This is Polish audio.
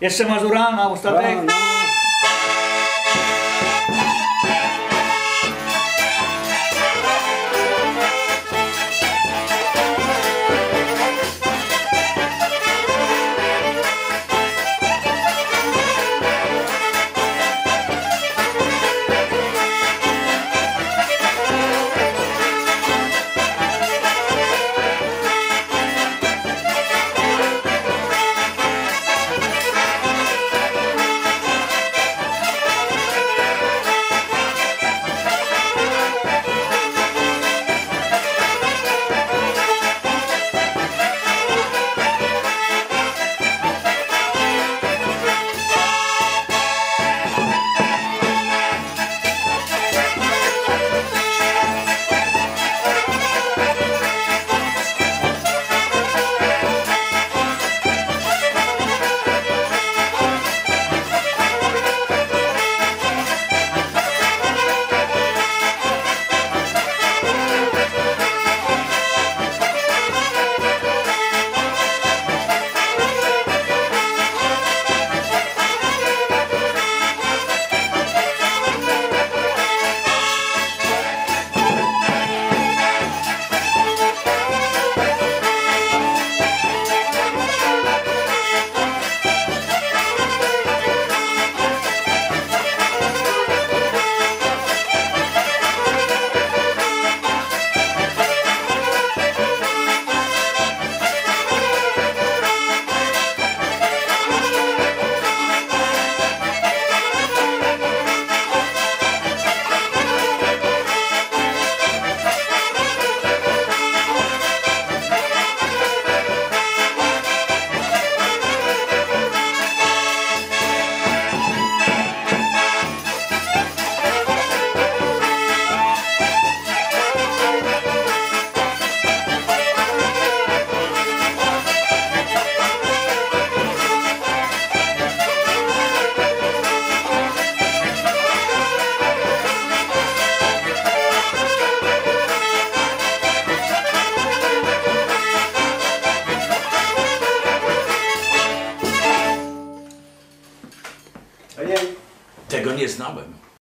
Jeszcze Mazurana, ostatek. Tego nie znałem.